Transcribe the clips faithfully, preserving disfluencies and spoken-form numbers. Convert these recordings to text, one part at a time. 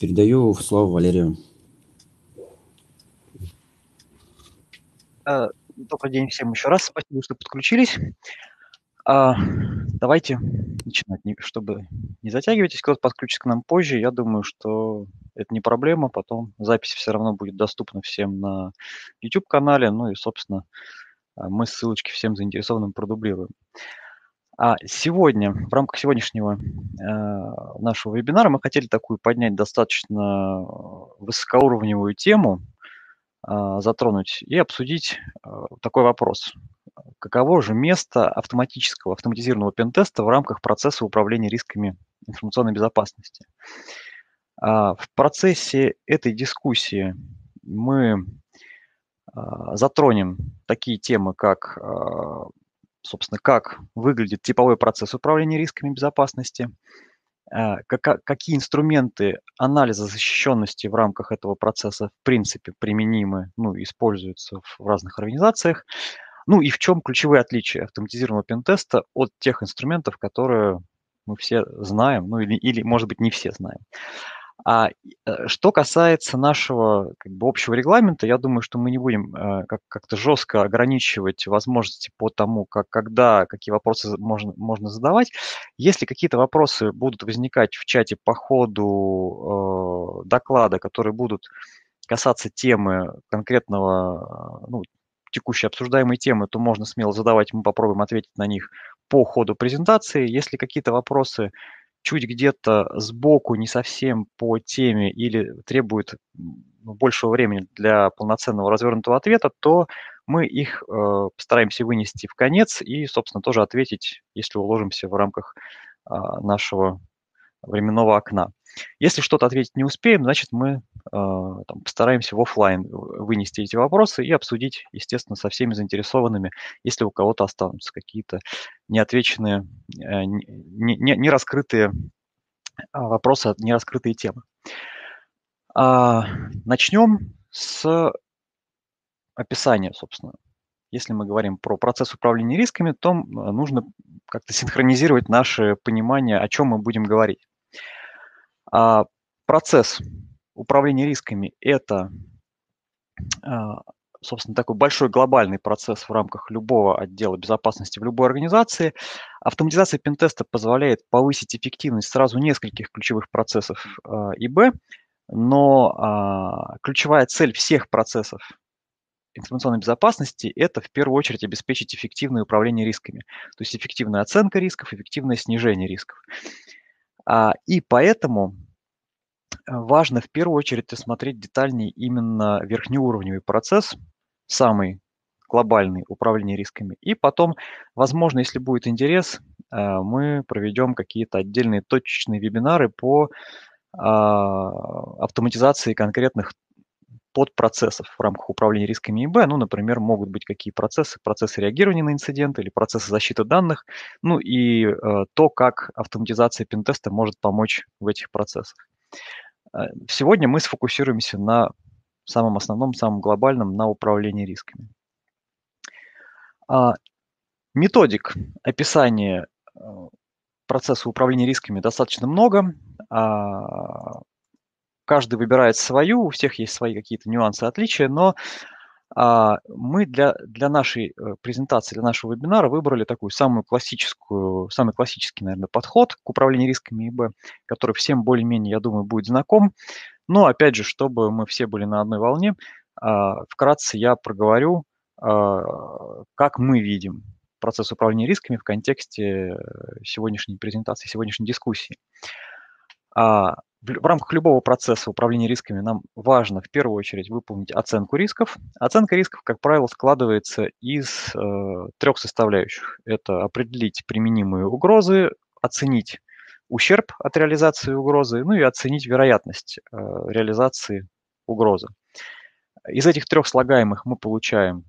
Передаю слово Валерию. Добрый день всем еще раз. Спасибо, что подключились. Давайте начинать, чтобы не затягивайтесь. Кто-то подключится к нам позже. Я думаю, что это не проблема. Потом запись все равно будет доступна всем на YouTube-канале. Ну и, собственно, мы ссылочки всем заинтересованным продублируем. А сегодня, в рамках сегодняшнего э, нашего вебинара, мы хотели такую поднять достаточно высокоуровневую тему, э, затронуть и обсудить э, такой вопрос. Каково же место автоматического, автоматизированного пентеста в рамках процесса управления рисками информационной безопасности? Э, в процессе этой дискуссии мы э, затронем такие темы, как... Э, собственно, как выглядит типовой процесс управления рисками безопасности, какие инструменты анализа защищенности в рамках этого процесса в принципе применимы, ну, используются в разных организациях, ну и в чем ключевые отличия автоматизированного пентеста от тех инструментов, которые мы все знаем, ну или, или может быть, не все знаем. А что касается нашего как бы, общего регламента, я думаю, что мы не будем э, как- как-то жестко ограничивать возможности по тому, как, когда, какие вопросы можно, можно задавать. Если какие-то вопросы будут возникать в чате по ходу э, доклада, которые будут касаться темы конкретного, ну, текущей обсуждаемой темы, то можно смело задавать, мы попробуем ответить на них по ходу презентации. Если какие-то вопросы... чуть где-то сбоку, не совсем по теме или требует большего времени для полноценного развернутого ответа, то мы их э, постараемся вынести в конец и, собственно, тоже ответить, если уложимся в рамках э, нашего временного окна. Если что-то ответить не успеем, значит, мы э, там, постараемся в офлайн вынести эти вопросы и обсудить, естественно, со всеми заинтересованными, если у кого-то останутся какие-то неотвеченные, э, не, не, не раскрытые вопросы, не раскрытые темы. А, начнем с описания, собственно. Если мы говорим про процесс управления рисками, то нужно как-то синхронизировать наше понимание, о чем мы будем говорить. А процесс управления рисками – это, собственно, такой большой глобальный процесс в рамках любого отдела безопасности в любой организации. Автоматизация пентеста позволяет повысить эффективность сразу нескольких ключевых процессов ИБ, но ключевая цель всех процессов информационной безопасности – это в первую очередь обеспечить эффективное управление рисками, то есть эффективная оценка рисков, эффективное снижение рисков. И поэтому важно в первую очередь рассмотреть детальнее именно верхнеуровневый процесс, самый глобальный управление рисками. И потом, возможно, если будет интерес, мы проведем какие-то отдельные точечные вебинары по автоматизации конкретных подпроцессов в рамках управления рисками ИБ. Ну, например, могут быть какие процессы, процессы реагирования на инциденты или процессы защиты данных, ну и э, то, как автоматизация пентеста может помочь в этих процессах. Сегодня мы сфокусируемся на самом основном, самом глобальном, на управлении рисками. А, методик описания э, процесса управления рисками достаточно много. А, Каждый выбирает свою, у всех есть свои какие-то нюансы, отличия, но а, мы для, для нашей презентации, для нашего вебинара выбрали такую самую классическую, самый классический, наверное, подход к управлению рисками ИБ, который всем более-менее, я думаю, будет знаком. Но, опять же, чтобы мы все были на одной волне, а, вкратце я проговорю, а, как мы видим процесс управления рисками в контексте сегодняшней презентации, сегодняшней дискуссии. А, В рамках любого процесса управления рисками нам важно в первую очередь выполнить оценку рисков. Оценка рисков, как правило, складывается из э, трех составляющих. Это определить применимые угрозы, оценить ущерб от реализации угрозы, ну и оценить вероятность э, реализации угрозы. Из этих трех слагаемых мы получаем,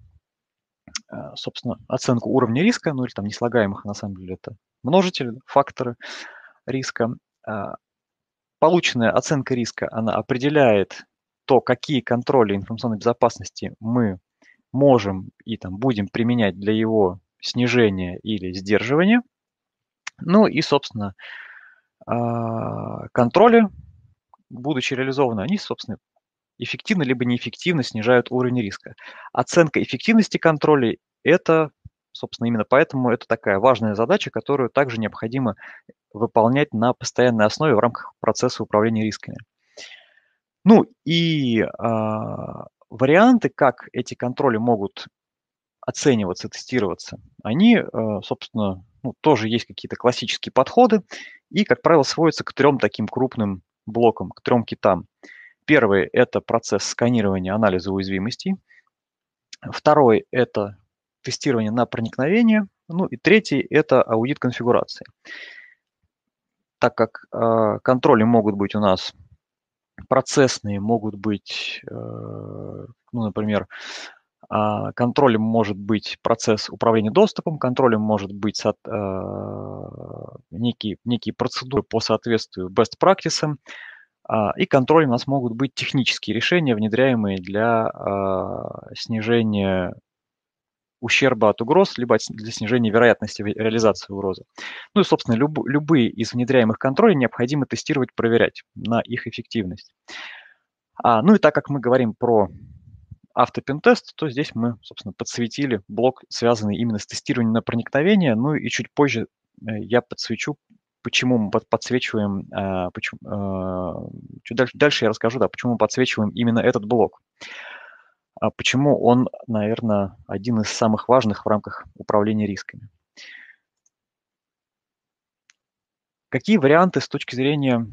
э, собственно, оценку уровня риска, ну или там неслагаемых, на самом деле это множители, факторы риска. Полученная оценка риска, она определяет то, какие контроли информационной безопасности мы можем и там, будем применять для его снижения или сдерживания. Ну и, собственно, контроли будучи реализованы, они, собственно, эффективно либо неэффективно снижают уровень риска. Оценка эффективности контроля – это, собственно, именно поэтому это такая важная задача, которую также необходимо выполнять на постоянной основе в рамках процесса управления рисками. Ну и э, варианты, как эти контроли могут оцениваться, тестироваться, они, э, собственно, ну, тоже есть какие-то классические подходы и, как правило, сводятся к трем таким крупным блокам, к трем китам. Первый – это процесс сканирования, анализа уязвимостей. Второй – это тестирование на проникновение. Ну и третий – это аудит конфигурации. Так как э, контроли могут быть у нас процессные, могут быть, э, ну, например, э, контролем может быть процесс управления доступом, контролем может быть со, э, некие, некие процедуры по соответствию best practices, и контролем у нас могут быть технические решения, внедряемые для э, снижения ущерба от угроз, либо для снижения вероятности реализации угрозы. Ну и, собственно, люб, любые из внедряемых контролей необходимо тестировать, проверять на их эффективность. А, ну и так как мы говорим про автопентест, то здесь мы, собственно, подсветили блок, связанный именно с тестированием на проникновение, ну и чуть позже я подсвечу, почему мы подсвечиваем, почему, чуть дальше, дальше я расскажу, да, почему мы подсвечиваем именно этот блок. Почему он, наверное, один из самых важных в рамках управления рисками. Какие варианты с точки зрения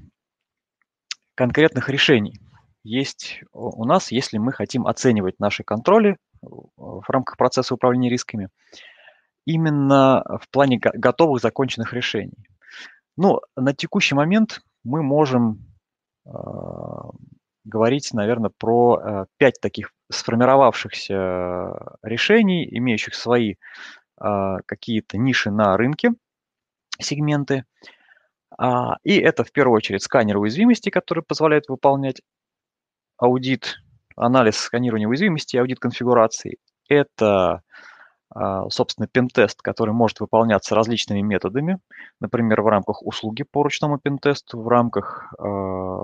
конкретных решений есть у нас, если мы хотим оценивать наши контроли в рамках процесса управления рисками именно в плане готовых законченных решений? Ну, на текущий момент мы можем э, говорить, наверное, про э, пять таких сформировавшихся решений, имеющих свои э, какие-то ниши на рынке, сегменты. А, и это, в первую очередь, сканер уязвимости, который позволяет выполнять аудит, анализ сканирования уязвимости, аудит конфигурации. Это... собственно, пентест, который может выполняться различными методами, например, в рамках услуги по ручному пентесту, в рамках э,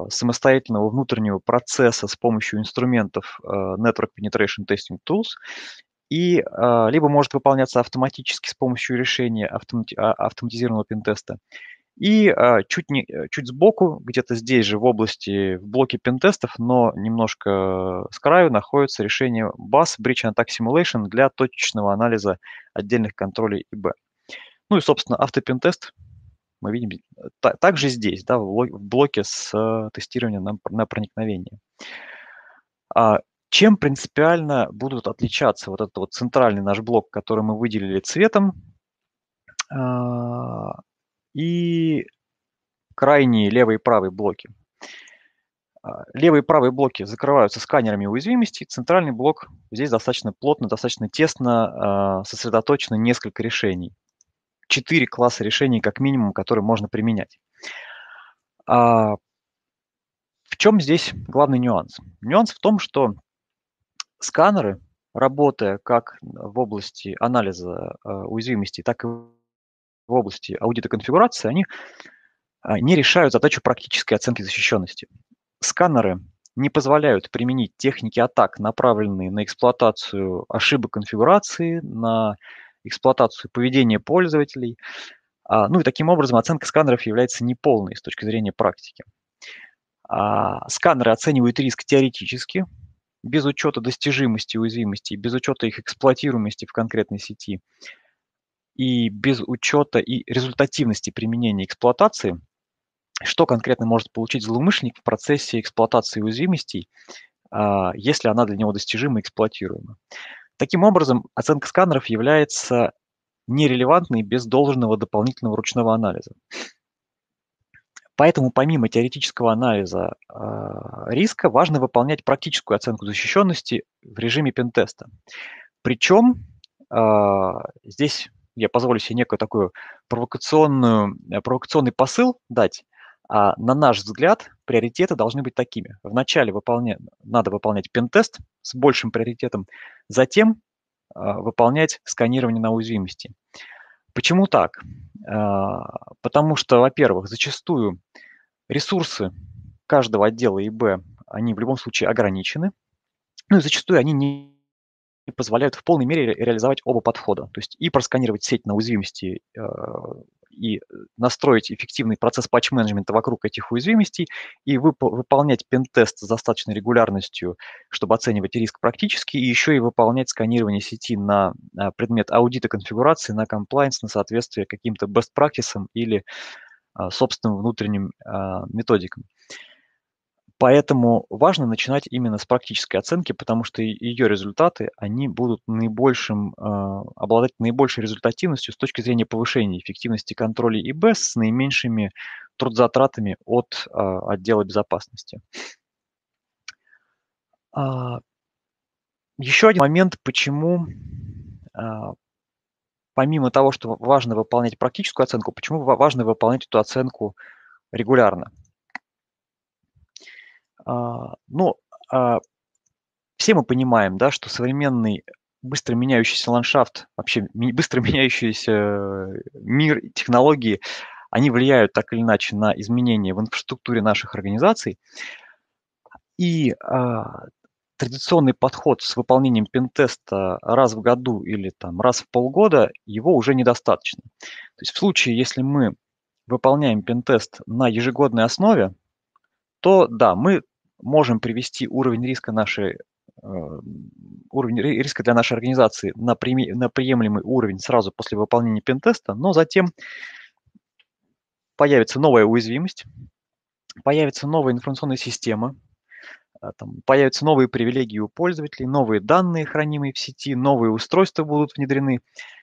самостоятельного внутреннего процесса с помощью инструментов э, Network Penetration Testing Tools, и э, либо может выполняться автоматически с помощью решения автомати- автоматизированного пентеста. И э, чуть, не, чуть сбоку, где-то здесь же в области, в блоке пентестов, но немножко с краю, находится решение бас, Breach and Attack Simulation, для точечного анализа отдельных контролей ИБ. Ну и, собственно, автопентест мы видим та, также здесь, да, в блоке с тестированием на, на проникновение. А чем принципиально будут отличаться вот этот вот центральный наш блок, который мы выделили цветом, а, и крайние левые и правые блоки. Левые и правые блоки закрываются сканерами уязвимости. Центральный блок здесь достаточно плотно, достаточно тесно сосредоточено несколько решений. Четыре класса решений, как минимум, которые можно применять. В чем здесь главный нюанс? Нюанс в том, что сканеры, работая как в области анализа уязвимости, так и в области аудита конфигурации, они не решают задачу практической оценки защищенности. Сканеры не позволяют применить техники атак, направленные на эксплуатацию ошибок конфигурации, на эксплуатацию поведения пользователей. Ну и таким образом оценка сканеров является неполной с точки зрения практики. Сканеры оценивают риск теоретически, без учета достижимости уязвимости, без учета их эксплуатируемости в конкретной сети, и без учета и результативности применения эксплуатации, что конкретно может получить злоумышленник в процессе эксплуатации уязвимостей, если она для него достижима и эксплуатируема. Таким образом, оценка сканеров является нерелевантной без должного дополнительного ручного анализа. Поэтому помимо теоретического анализа риска важно выполнять практическую оценку защищенности в режиме пентеста. Причем здесь... я позволю себе некую такую провокационную, провокационный посыл дать. А на наш взгляд, приоритеты должны быть такими. Вначале выполня... надо выполнять пентест с большим приоритетом, затем э, выполнять сканирование на уязвимости. Почему так? Э, потому что, во-первых, зачастую ресурсы каждого отдела ИБ, они в любом случае ограничены. Ну и зачастую они не позволяют в полной мере реализовать оба подхода. То есть и просканировать сеть на уязвимости, и настроить эффективный процесс патч-менеджмента вокруг этих уязвимостей, и вып- выполнять пентест с достаточной регулярностью, чтобы оценивать риск практически, и еще и выполнять сканирование сети на предмет аудита конфигурации, на комплайенс, на соответствие каким-то best practice или а, собственным внутренним а, методикам. Поэтому важно начинать именно с практической оценки, потому что ее результаты, они будут наибольшим, обладать наибольшей результативностью с точки зрения повышения эффективности контроля ИБ с наименьшими трудозатратами от отдела безопасности. Еще один момент, почему, помимо того, что важно выполнять практическую оценку, почему важно выполнять эту оценку регулярно. Uh, ну, uh, все мы понимаем, да, что современный быстро меняющийся ландшафт, вообще ми- быстро меняющийся мир, технологии, они влияют так или иначе на изменения в инфраструктуре наших организаций. И uh, традиционный подход с выполнением пентеста раз в году или там, раз в полгода, его уже недостаточно. То есть в случае, если мы выполняем пентест на ежегодной основе, то да, мы можем привести уровень риска, нашей, уровень риска для нашей организации на приемлемый уровень сразу после выполнения пентеста, но затем появится новая уязвимость, появится новая информационная система, там, появятся новые привилегии у пользователей, новые данные, хранимые в сети, новые устройства будут внедрены.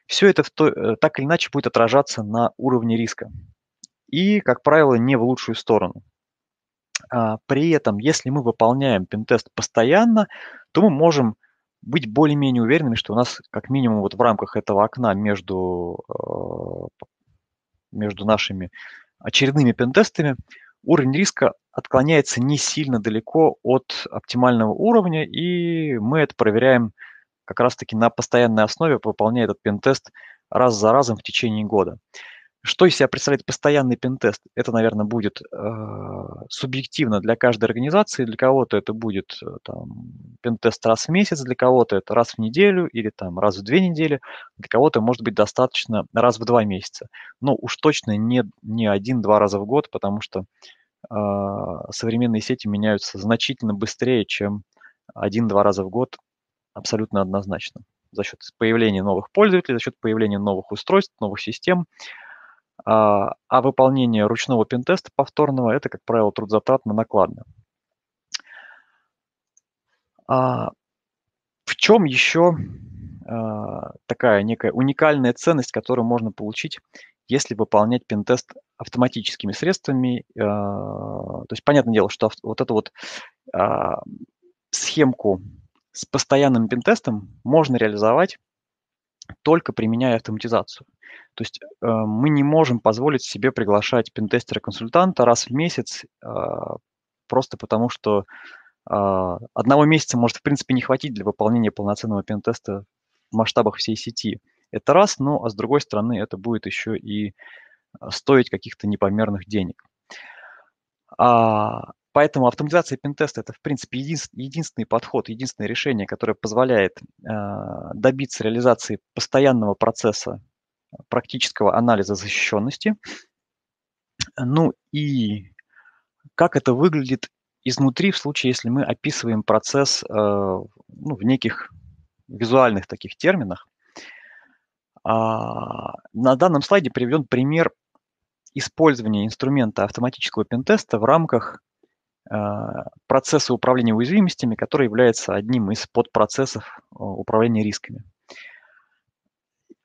Все это в то, так или иначе будет отражаться на уровне риска и, как правило, не в лучшую сторону. При этом, если мы выполняем пентест постоянно, то мы можем быть более-менее уверенными, что у нас как минимум вот в рамках этого окна между, между нашими очередными пентестами уровень риска отклоняется не сильно далеко от оптимального уровня, и мы это проверяем как раз-таки на постоянной основе, выполняя этот пентест раз за разом в течение года. Что из себя представляет постоянный пентест? Это, наверное, будет э, субъективно для каждой организации. Для кого-то это будет там, пентест раз в месяц, для кого-то это раз в неделю или там, раз в две недели, для кого-то может быть достаточно раз в два месяца. Но уж точно не, не один-два раза в год, потому что э, современные сети меняются значительно быстрее, чем один-два раза в год абсолютно однозначно. За счет появления новых пользователей, за счет появления новых устройств, новых систем. А выполнение ручного пентеста повторного – это, как правило, трудозатратно накладно. А в чем еще такая некая уникальная ценность, которую можно получить, если выполнять пентест автоматическими средствами? То есть, понятное дело, что вот эту вот схемку с постоянным пентестом можно реализовать, только применяя автоматизацию. То есть э, мы не можем позволить себе приглашать пентестера-консультанта раз в месяц, э, просто потому что э, одного месяца может, в принципе, не хватить для выполнения полноценного пентеста в масштабах всей сети. Это раз, ну а с другой стороны это будет еще и стоить каких-то непомерных денег. А, поэтому автоматизация пентеста – это, в принципе, един, единственный подход, единственное решение, которое позволяет э, добиться реализации постоянного процесса практического анализа защищенности. Ну и как это выглядит изнутри в случае, если мы описываем процесс э, ну, в неких визуальных таких терминах. А, на данном слайде приведен пример использования инструмента автоматического пентеста в рамках э, процесса управления уязвимостями, который является одним из подпроцессов э, управления рисками.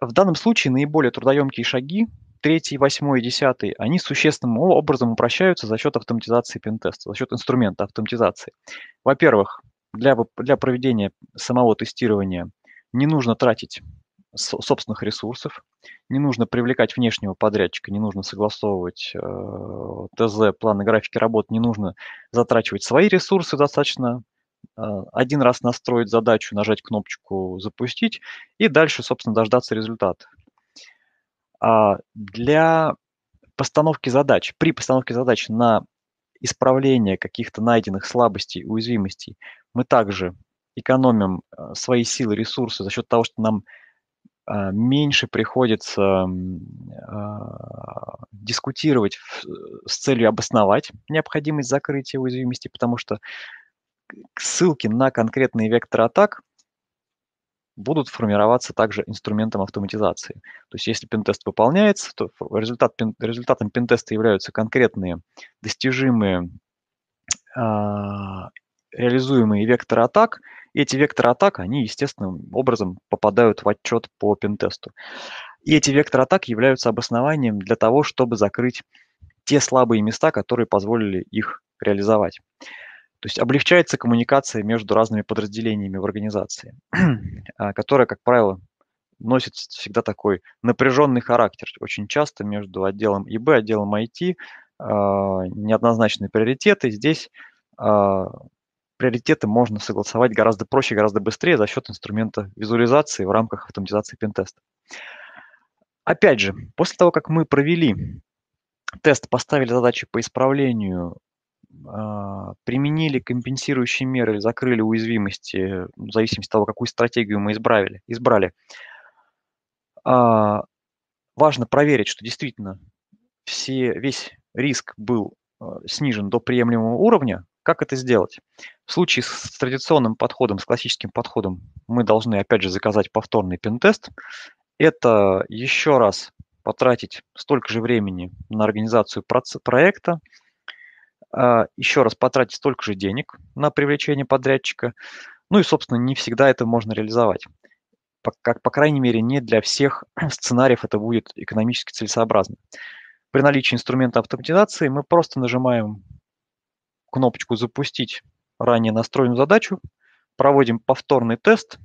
В данном случае наиболее трудоемкие шаги, третий, восьмой и десятый, они существенным образом упрощаются за счет автоматизации пентеста, за счет инструмента автоматизации. Во-первых, для, для проведения самого тестирования не нужно тратить собственных ресурсов, не нужно привлекать внешнего подрядчика, не нужно согласовывать э, ТЗ, планы графики работ, не нужно затрачивать свои ресурсы достаточно. Один раз настроить задачу, нажать кнопочку «Запустить» и дальше, собственно, дождаться результата. Для постановки задач, при постановке задач на исправления каких-то найденных слабостей, уязвимостей, мы также экономим свои силы, ресурсы за счет того, что нам меньше приходится дискутировать с целью обосновать необходимость закрытия уязвимости, потому что ссылки на конкретные векторы атак будут формироваться также инструментом автоматизации. То есть если пентест выполняется, то результат, результатом пентеста являются конкретные достижимые реализуемые векторы атак, и эти векторы атак, они естественным образом попадают в отчет по пентесту. И эти векторы атак являются обоснованием для того, чтобы закрыть те слабые места, которые позволили их реализовать. То есть облегчается коммуникация между разными подразделениями в организации, которая, как правило, носит всегда такой напряженный характер. Очень часто между отделом ИБ, отделом ай ти неоднозначные приоритеты. Здесь приоритеты можно согласовать гораздо проще, гораздо быстрее за счет инструмента визуализации в рамках автоматизации пентеста. Опять же, после того, как мы провели тест, поставили задачи по исправлению, применили компенсирующие меры или закрыли уязвимости, в зависимости от того, какую стратегию мы избрали, избрали. Важно проверить, что действительно все, весь риск был снижен до приемлемого уровня. Как это сделать? В случае с традиционным подходом, с классическим подходом, мы должны опять же заказать повторный пентест. Это еще раз потратить столько же времени на организацию проекта, еще раз потратить столько же денег на привлечение подрядчика. Ну и, собственно, не всегда это можно реализовать. По, как, по крайней мере, не для всех сценариев это будет экономически целесообразно. При наличии инструмента автоматизации мы просто нажимаем кнопочку «Запустить» ранее настроенную задачу, проводим повторный тест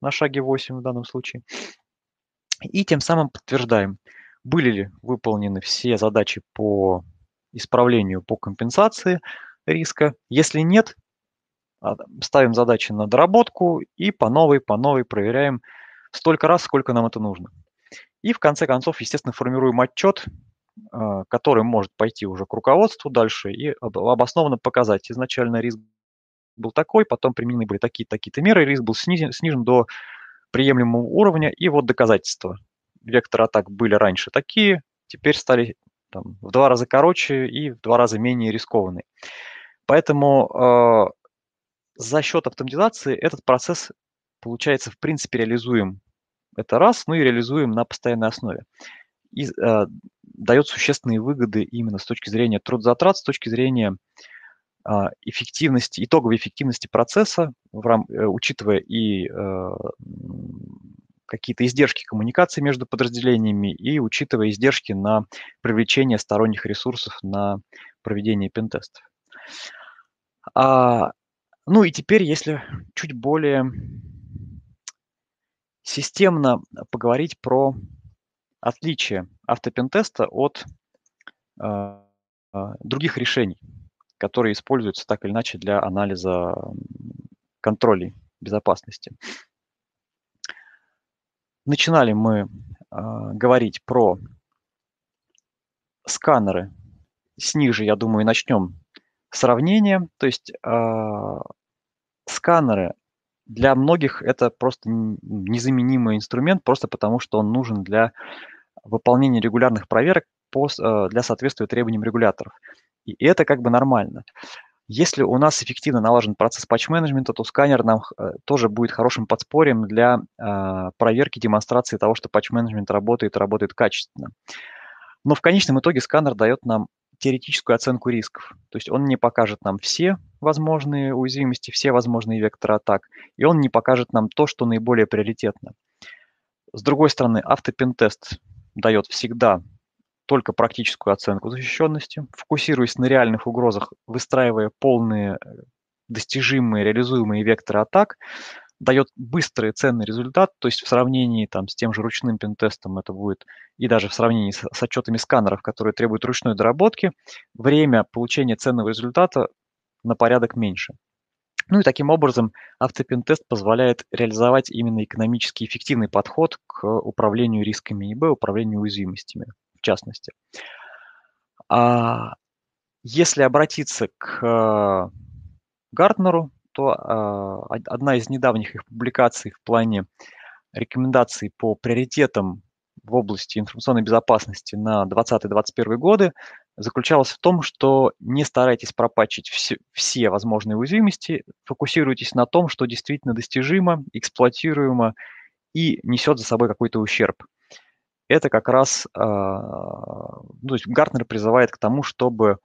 на шаге восемь в данном случае и тем самым подтверждаем, были ли выполнены все задачи по исправлению, по компенсации риска. Если нет, ставим задачи на доработку и по новой, по новой проверяем столько раз, сколько нам это нужно. И в конце концов, естественно, формируем отчет, который может пойти уже к руководству дальше и обоснованно показать. Изначально риск был такой, потом применены были такие-то такие-то меры, риск был снижен, снижен до приемлемого уровня, и вот доказательства. Векторы атак были раньше такие, теперь стали там, в два раза короче и в два раза менее рискованные. Поэтому э, за счет автоматизации этот процесс получается в принципе реализуем. Это раз, ну и реализуем на постоянной основе. И э, дает существенные выгоды именно с точки зрения трудозатрат, с точки зрения э, эффективности, итоговой эффективности процесса, в рам... э, учитывая и э, какие-то издержки коммуникации между подразделениями, и учитывая издержки на привлечение сторонних ресурсов на проведение пентестов. А, ну и теперь, если чуть более системно поговорить про отличие автопентеста от э, других решений, которые используются так или иначе для анализа контролей безопасности. Начинали мы э, говорить про сканеры. Сниже, я думаю, начнем сравнение. То есть э, сканеры для многих это просто незаменимый инструмент, просто потому что он нужен для выполнения регулярных проверок по, для соответствия требованиям регуляторов. И это как бы нормально. Если у нас эффективно налажен процесс патч-менеджмента, то сканер нам тоже будет хорошим подспорьем для проверки, демонстрации того, что патч-менеджмент работает, работает качественно. Но в конечном итоге сканер дает нам теоретическую оценку рисков. То есть он не покажет нам все возможные уязвимости, все возможные векторы атак, и он не покажет нам то, что наиболее приоритетно. С другой стороны, автопентест дает всегда только практическую оценку защищенности, фокусируясь на реальных угрозах, выстраивая полные достижимые, реализуемые векторы атак, дает быстрый ценный результат, то есть в сравнении там, с тем же ручным пентестом это будет, и даже в сравнении с, с отчетами сканеров, которые требуют ручной доработки, время получения ценного результата на порядок меньше. Ну и таким образом автопентест позволяет реализовать именно экономически эффективный подход к управлению рисками ИБ, управлению уязвимостями в частности. А Если обратиться к Гартнеру, то одна из недавних их публикаций в плане рекомендаций по приоритетам в области информационной безопасности на двадцатый — двадцать первый годы заключалась в том, что не старайтесь пропатчить все, все возможные уязвимости, фокусируйтесь на том, что действительно достижимо, эксплуатируемо и несет за собой какой-то ущерб. Это как раз, то есть Гартнер призывает к тому, чтобы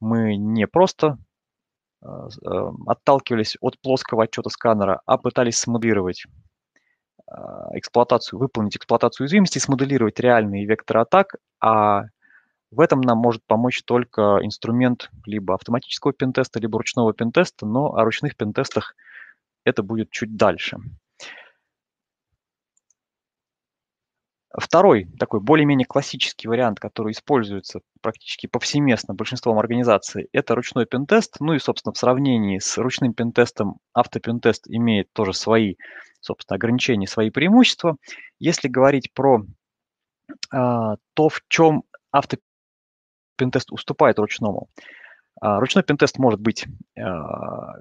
мы не просто отталкивались от плоского отчета сканера, а пытались смоделировать эксплуатацию, выполнить эксплуатацию уязвимости, смоделировать реальные векторы атак, а в этом нам может помочь только инструмент либо автоматического пентеста, либо ручного пентеста, но о ручных пентестах это будет чуть дальше. Второй, такой более-менее классический вариант, который используется практически повсеместно большинством организаций, это ручной пентест. Ну и, собственно, в сравнении с ручным пентестом автопентест имеет тоже свои, собственно, ограничения, свои преимущества. Если говорить про э, то, в чем автопентест уступает ручному. Ручной пентест может быть э,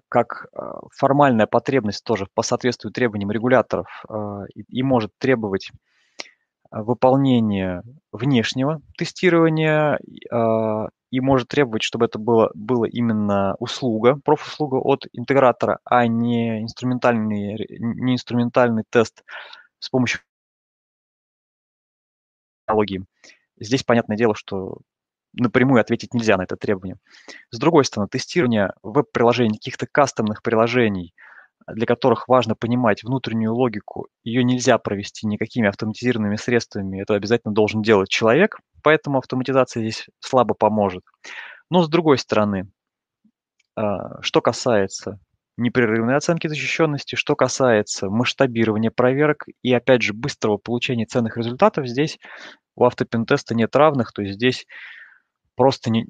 как формальная потребность тоже по соответствию требованиям регуляторов э, и, и может требовать выполнение внешнего тестирования э, и может требовать, чтобы это было, было именно услуга, профуслуга от интегратора, а не инструментальный, не инструментальный тест с помощью технологии. Здесь, понятное дело, что напрямую ответить нельзя на это требование. С другой стороны, тестирование веб-приложений, каких-то кастомных приложений, для которых важно понимать внутреннюю логику, ее нельзя провести никакими автоматизированными средствами, это обязательно должен делать человек, поэтому автоматизация здесь слабо поможет. Но с другой стороны, что касается непрерывной оценки защищенности, что касается масштабирования проверок и, опять же, быстрого получения ценных результатов, здесь у автопентеста нет равных, то есть здесь просто, не,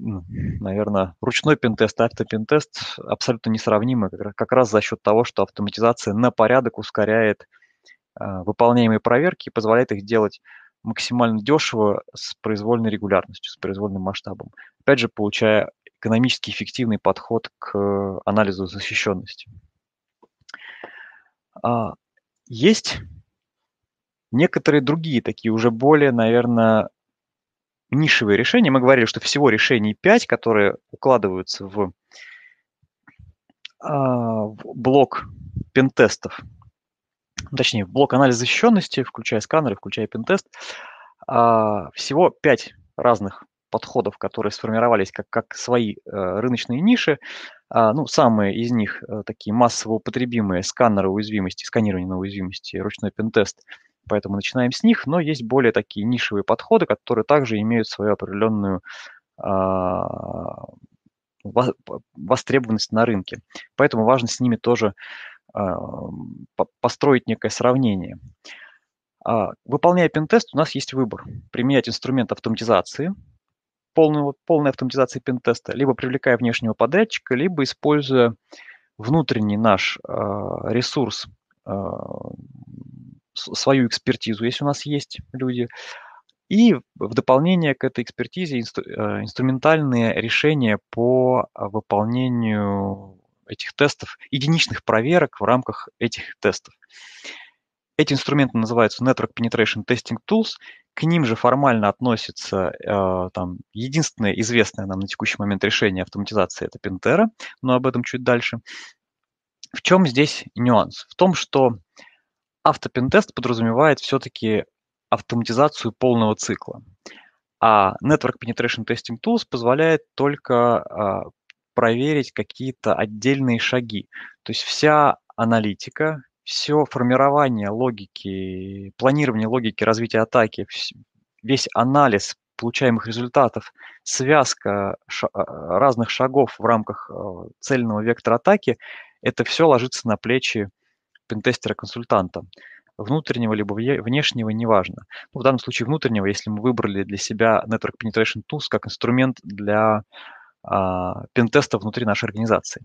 наверное, ручной пентест, автопентест абсолютно несравнимы как раз за счет того, что автоматизация на порядок ускоряет э, выполняемые проверки и позволяет их делать максимально дешево с произвольной регулярностью, с произвольным масштабом. Опять же, получая экономически эффективный подход к анализу защищенности. А, есть некоторые другие, такие уже более, наверное, нишевые решения. Мы говорили, что всего решений пять, которые укладываются в, в блок пентестов, точнее, в блок анализа защищенности, включая сканеры, включая пентест. Всего пять разных подходов, которые сформировались как, как свои рыночные ниши. Ну, самые из них такие массово употребимые: сканеры уязвимости, сканирование на уязвимости, ручной пентест. Поэтому начинаем с них, но есть более такие нишевые подходы, которые также имеют свою определенную э, востребованность на рынке. Поэтому важно с ними тоже э, построить некое сравнение. Выполняя пентест, у нас есть выбор: применять инструмент автоматизации, полную, полной автоматизации пентеста, либо привлекая внешнего подрядчика, либо используя внутренний наш э, ресурс, э, свою экспертизу, если у нас есть люди. И в дополнение к этой экспертизе инстру, инструментальные решения по выполнению этих тестов, единичных проверок в рамках этих тестов. Эти инструменты называются Network Penetration Testing Tools. К ним же формально относится э, там, единственное известное нам на текущий момент решение автоматизации – это Pentera, но об этом чуть дальше. В чем здесь нюанс? В том, что автопентест подразумевает все-таки автоматизацию полного цикла, а Network Penetration Testing Tools позволяет только э, проверить какие-то отдельные шаги. То есть вся аналитика, все формирование логики, планирование логики развития атаки, весь анализ получаемых результатов, связка ша- разных шагов в рамках э, цельного вектора атаки, это все ложится на плечи пентестера-консультанта, внутреннего либо внешнего, неважно. Ну, в данном случае внутреннего, если мы выбрали для себя Network Penetration Tools как инструмент для а, пентеста внутри нашей организации.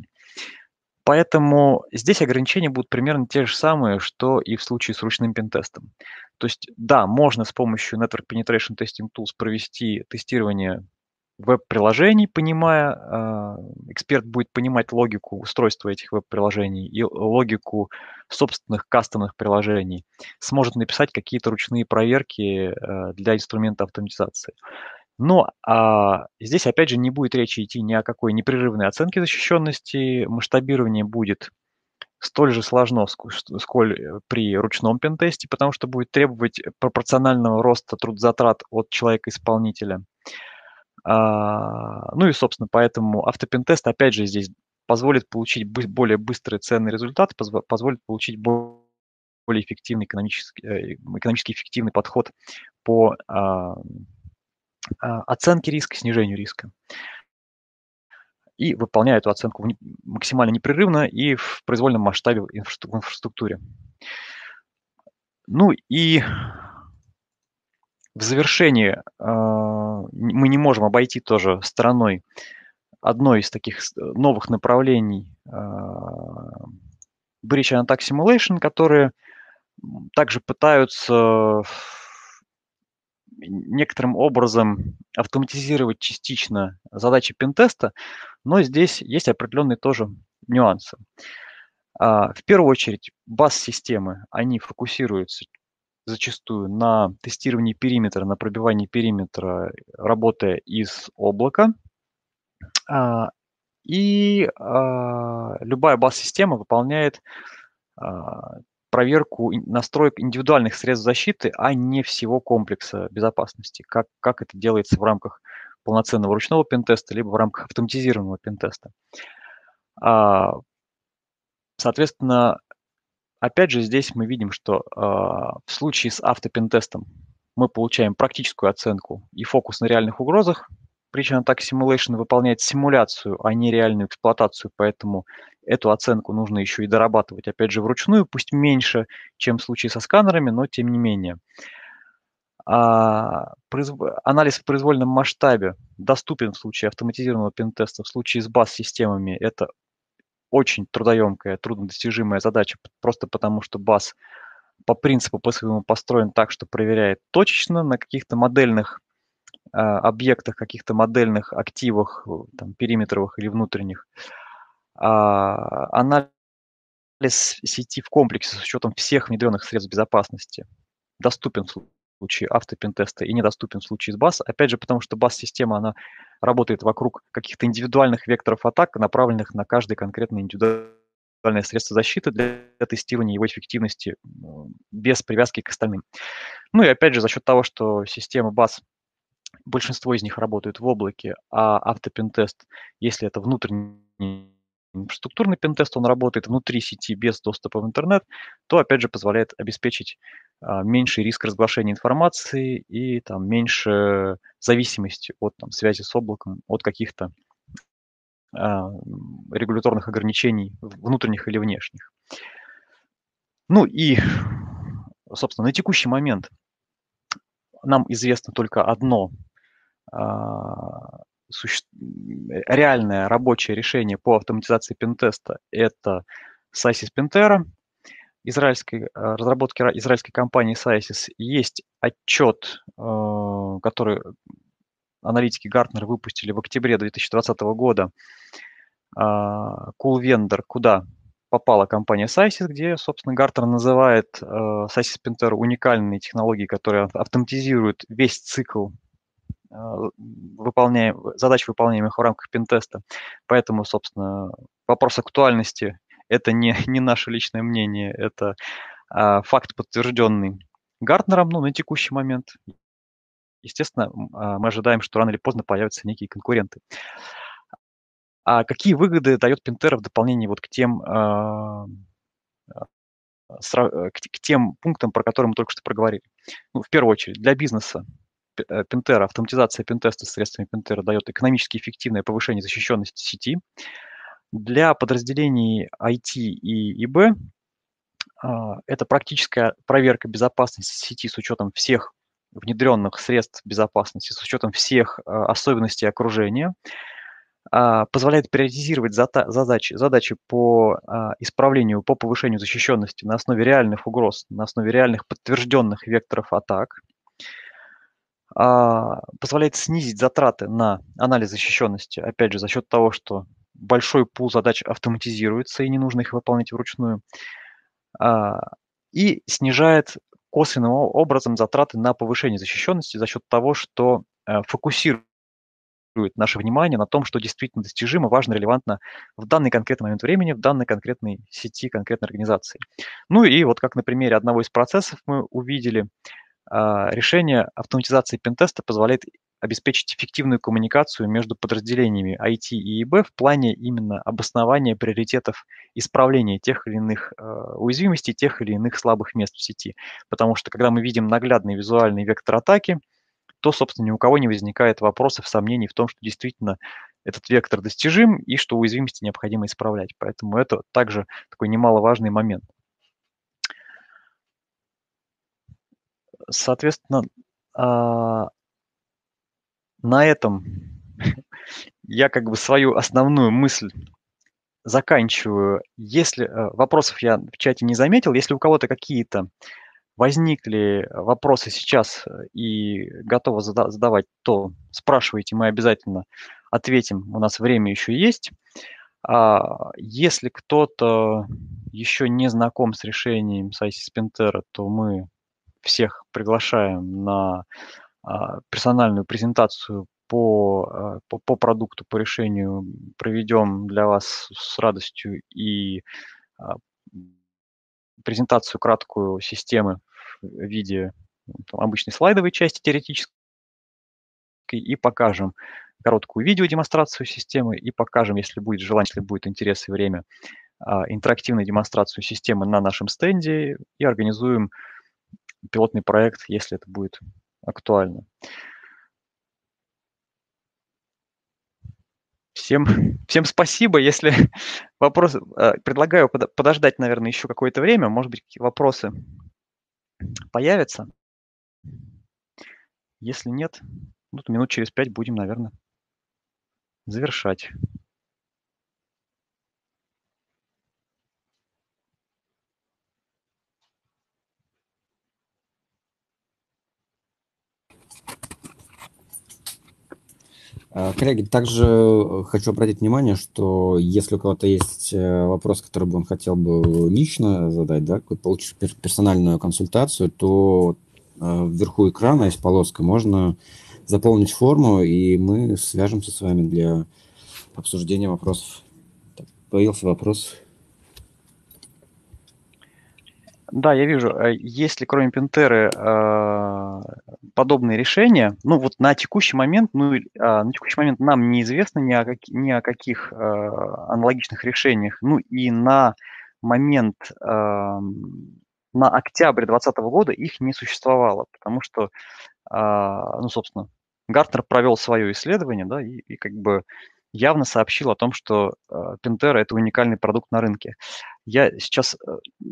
Поэтому здесь ограничения будут примерно те же самые, что и в случае с ручным пентестом. То есть, да, можно с помощью Network Penetration Testing Tools провести тестирование веб-приложений, понимая, эксперт будет понимать логику устройства этих веб-приложений и логику собственных кастомных приложений, сможет написать какие-то ручные проверки для инструмента автоматизации. Но а, здесь, опять же, не будет речи идти ни о какой непрерывной оценке защищенности, масштабирование будет столь же сложно, сколь при ручном пентесте, потому что будет требовать пропорционального роста трудозатрат от человека-исполнителя. А, ну и, собственно, поэтому автопентест, опять же, здесь позволит получить более быстрый ценный результат, позволит получить более эффективный экономический, экономически эффективный подход по а, оценке риска, снижению риска. И выполняя эту оценку максимально непрерывно и в произвольном масштабе в инфраструктуре. Ну и в завершении мы не можем обойти тоже стороной одной из таких новых направлений Breach and Attack Simulation, которые также пытаются некоторым образом автоматизировать частично задачи пентеста, но здесь есть определенные тоже нюансы. В первую очередь, баз-системы, они фокусируются зачастую на тестировании периметра, на пробивании периметра, работая из облака. И любая баз-система выполняет проверку настроек индивидуальных средств защиты, а не всего комплекса безопасности, как, как это делается в рамках полноценного ручного пентеста, либо в рамках автоматизированного пентеста. Соответственно, опять же, здесь мы видим, что в случае с автопентестом мы получаем практическую оценку и фокус на реальных угрозах. Breach and Attack Simulation выполняет симуляцию, а не реальную эксплуатацию, поэтому эту оценку нужно еще и дорабатывать, опять же, вручную, пусть меньше, чем в случае со сканерами, но тем не менее. А, произв... Анализ в произвольном масштабе доступен в случае автоматизированного пентеста, в случае с баз-системами это очень трудоемкая, труднодостижимая задача, просто потому что баз по принципу по своему построен так, что проверяет точечно на каких-то модельных объектах, каких-то модельных активах, там, периметровых или внутренних. А, анализ сети в комплексе с учетом всех внедренных средств безопасности доступен в случае автопентеста и недоступен в случае с баз. Опять же, потому что баз-система, она работает вокруг каких-то индивидуальных векторов атак, направленных на каждое конкретное индивидуальное средство защиты для тестирования его эффективности без привязки к остальным. Ну и опять же, за счет того, что система баз, большинство из них работают в облаке, а автопентест, если это внутренний инфраструктурный пентест, он работает внутри сети без доступа в интернет, то, опять же, позволяет обеспечить а, меньший риск разглашения информации и там, меньше зависимости от там, связи с облаком, от каких-то а, регуляторных ограничений, внутренних или внешних. Ну и, собственно, на текущий момент нам известно только одно а, суще... реальное рабочее решение по автоматизации пентеста. Это Pcysys Pentera, израильской, разработки израильской компании Pcysys. Есть отчет, а, который аналитики Гартнер выпустили в октябре две тысячи двадцатого года. А, Cool Vendor, куда попала компания Pcysys, где, собственно, Гартнер называет э, Pcysys Pentera уникальные технологии, которые автоматизируют весь цикл э, выполняем, задач, выполняемых в рамках пентеста. Поэтому, собственно, вопрос актуальности – это не, не наше личное мнение, это э, факт, подтвержденный Гартнером, ну, на текущий момент. Естественно, э, мы ожидаем, что рано или поздно появятся некие конкуренты. А какие выгоды дает Пентера в дополнение вот к тем, к тем пунктам, про которые мы только что проговорили? Ну, в первую очередь, для бизнеса Пентера, автоматизация пентеста средствами Пентера дает экономически эффективное повышение защищенности сети. Для подразделений ай ти и ИБ это практическая проверка безопасности сети с учетом всех внедренных средств безопасности, с учетом всех особенностей окружения, позволяет приоритизировать задачи, задачи по исправлению, по повышению защищенности на основе реальных угроз, на основе реальных подтвержденных векторов атак. позволяет снизить затраты на анализ защищенности, опять же, за счет того, что большой пул задач автоматизируется и не нужно их выполнять вручную, и снижает косвенным образом затраты на повышение защищенности за счет того, что фокусирует наше внимание на том, что действительно достижимо, важно, релевантно в данный конкретный момент времени, в данной конкретной сети, конкретной организации. Ну и вот как на примере одного из процессов мы увидели, решение автоматизации пентеста позволяет обеспечить эффективную коммуникацию между подразделениями ай ти и и бэ в плане именно обоснования приоритетов исправления тех или иных э, уязвимостей, тех или иных слабых мест в сети. Потому что когда мы видим наглядный визуальный вектор атаки, то, собственно, ни у кого не возникает вопросов, сомнений в том, что действительно этот вектор достижим и что уязвимости необходимо исправлять. Поэтому это также такой немаловажный момент. Соответственно, на этом я как бы свою основную мысль заканчиваю. Если вопросов я в чате не заметил, если у кого-то какие-то возникли вопросы сейчас и готовы задавать, то спрашивайте, мы обязательно ответим, у нас время еще есть. Если кто-то еще не знаком с решением Pcysys Pentera, то мы всех приглашаем на а, персональную презентацию по, по, по продукту, по решению. Проведем для вас с радостью и а, презентацию краткую системы в виде там, обычной слайдовой части теоретической, и покажем короткую видеодемонстрацию системы, и покажем, если будет желание, если будет интерес и время, а, интерактивную демонстрацию системы на нашем стенде, и организуем пилотный проект, если это будет актуально. Всем, всем спасибо. Если вопросы... Предлагаю подождать, наверное, еще какое-то время. Может быть, вопросы появятся. Если нет, ну, то минут через пять будем, наверное, завершать. Коллеги, также хочу обратить внимание, что если у кого-то есть вопрос, который бы он хотел бы лично задать, да, получить персональную консультацию, то вверху экрана есть полоска, можно заполнить форму, и мы свяжемся с вами для обсуждения вопросов. Так, появился вопрос. Да, я вижу. Есть ли, кроме Пентеры, подобные решения? Ну, вот на текущий момент, ну, на текущий момент нам неизвестно ни о, как, ни о каких аналогичных решениях. Ну, и на момент, на октябрь две тысячи двадцатого года их не существовало, потому что, ну, собственно, Гартнер провел свое исследование, да, и, и как бы явно сообщил о том, что Пентера – это уникальный продукт на рынке. Я сейчас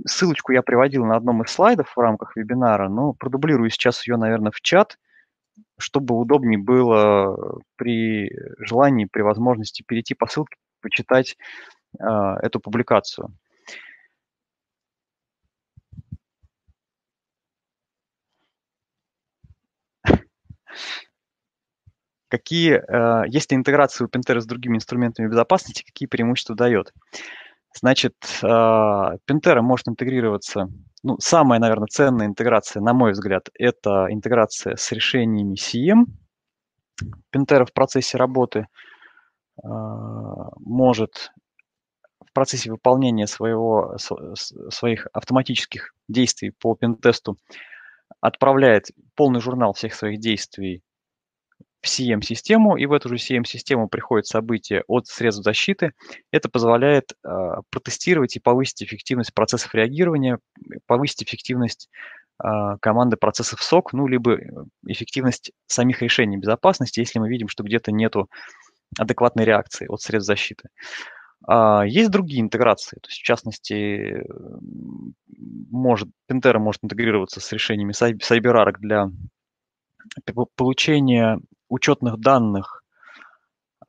ссылочку я приводил на одном из слайдов в рамках вебинара, но продублирую сейчас ее, наверное, в чат, чтобы удобнее было при желании, при возможности перейти по ссылке, почитать э, эту публикацию. Какие, э, есть ли интеграция у Пентера с другими инструментами безопасности, какие преимущества дает? Значит, э, Пентера может интегрироваться, ну, самая, наверное, ценная интеграция, на мой взгляд, это интеграция с решениями сием. Пентера в процессе работы э, может, в процессе выполнения своего, с, своих автоматических действий по пентесту отправляет полный журнал всех своих действий в сием-систему, и в эту же сием-систему приходят события от средств защиты. Это позволяет э, протестировать и повысить эффективность процессов реагирования, повысить эффективность э, команды процессов сок, ну, либо эффективность самих решений безопасности, если мы видим, что где-то нету адекватной реакции от средств защиты. А, есть другие интеграции, то есть, в частности, может, Pentera может интегрироваться с решениями CyberArk для получения учетных данных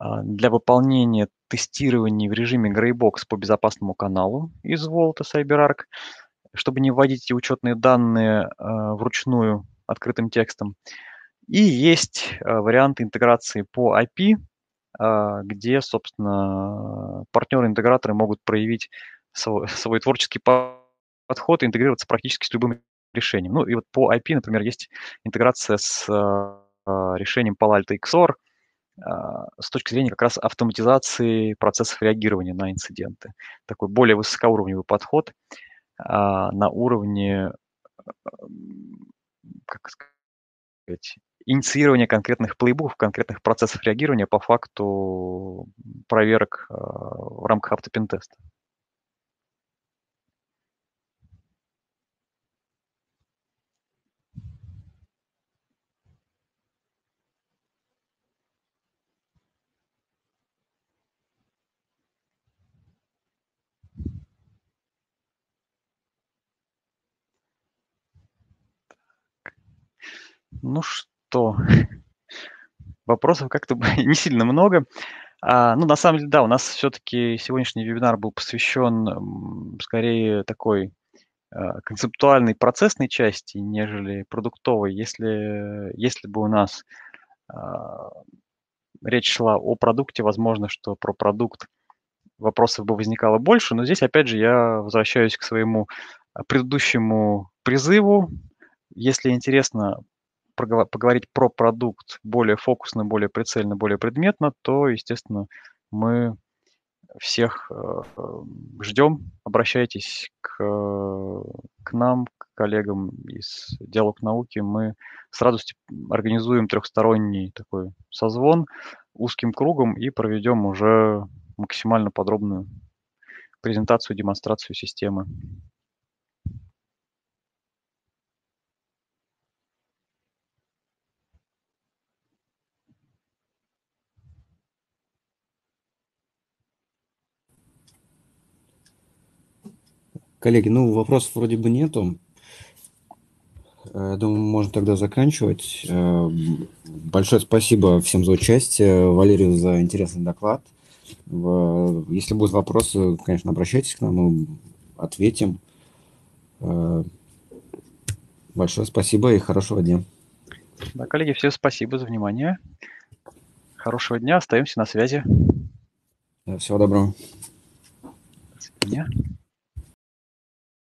для выполнения тестирований в режиме Greybox по безопасному каналу из Vault и CyberArk, чтобы не вводить учетные данные вручную открытым текстом. И есть варианты интеграции по эй пи ай, где, собственно, партнеры-интеграторы могут проявить свой, свой творческий подход и интегрироваться практически с любым решением. Ну и вот по эй пи ай, например, есть интеграция с решением Palo Alto икс о ар с точки зрения как раз автоматизации процессов реагирования на инциденты. Такой более высокоуровневый подход на уровне, как сказать, инициирование конкретных плейбуков, конкретных процессов реагирования по факту проверок в рамках автопентеста. Ну что, вопросов как-то не сильно много. А, ну, на самом деле, да, у нас все-таки сегодняшний вебинар был посвящен скорее такой а, концептуальной процессной части, нежели продуктовой. Если, если бы у нас а, речь шла о продукте, возможно, что про продукт вопросов бы возникало больше. Но здесь, опять же, я возвращаюсь к своему предыдущему призыву. Если интересно поговорить про продукт более фокусно, более прицельно, более предметно, то, естественно, мы всех ждем. Обращайтесь к, к нам, к коллегам из «Диалог науки». Мы с радостью организуем трехсторонний такой созвон узким кругом и проведем уже максимально подробную презентацию, демонстрацию системы. Коллеги, ну, вопросов вроде бы нету. Я думаю, можно тогда заканчивать. Большое спасибо всем за участие, Валерию за интересный доклад. Если будут вопросы, конечно, обращайтесь к нам, мы ответим. Большое спасибо и хорошего дня. Да, коллеги, всем спасибо за внимание. Хорошего дня, остаемся на связи. Всего доброго. До свидания.